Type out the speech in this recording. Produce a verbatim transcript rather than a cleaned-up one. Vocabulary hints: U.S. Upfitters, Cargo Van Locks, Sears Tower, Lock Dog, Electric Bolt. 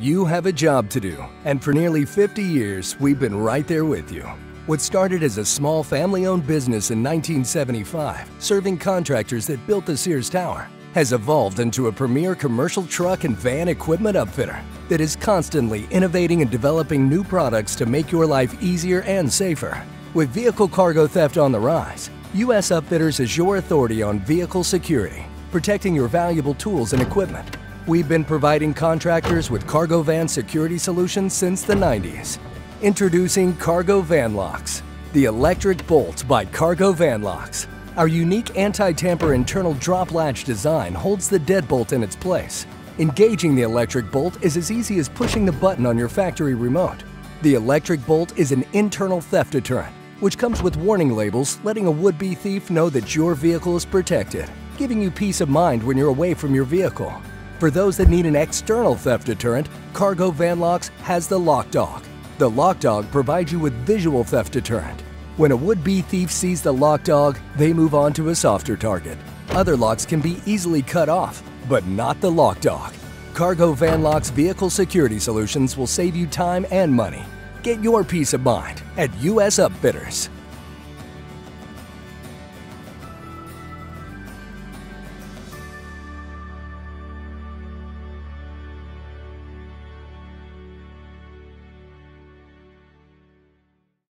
You have a job to do, and for nearly fifty years, we've been right there with you. What started as a small family-owned business in nineteen seventy-five, serving contractors that built the Sears Tower, has evolved into a premier commercial truck and van equipment upfitter that is constantly innovating and developing new products to make your life easier and safer. With vehicle cargo theft on the rise, U S Upfitters is your authority on vehicle security, protecting your valuable tools and equipment. We've been providing contractors with cargo van security solutions since the nineties. Introducing Cargo Van Locks, the Electric Bolt by Cargo Van Locks. Our unique anti-tamper internal drop latch design holds the deadbolt in its place. Engaging the Electric Bolt is as easy as pushing the button on your factory remote. The Electric Bolt is an internal theft deterrent, which comes with warning labels letting a would-be thief know that your vehicle is protected, giving you peace of mind when you're away from your vehicle. For those that need an external theft deterrent, Cargo Van Locks has the Lock Dog. The Lock Dog provides you with visual theft deterrent. When a would-be thief sees the Lock Dog, they move on to a softer target. Other locks can be easily cut off, but not the Lock Dog. Cargo Van Locks vehicle security solutions will save you time and money. Get your peace of mind at U S Upfitters.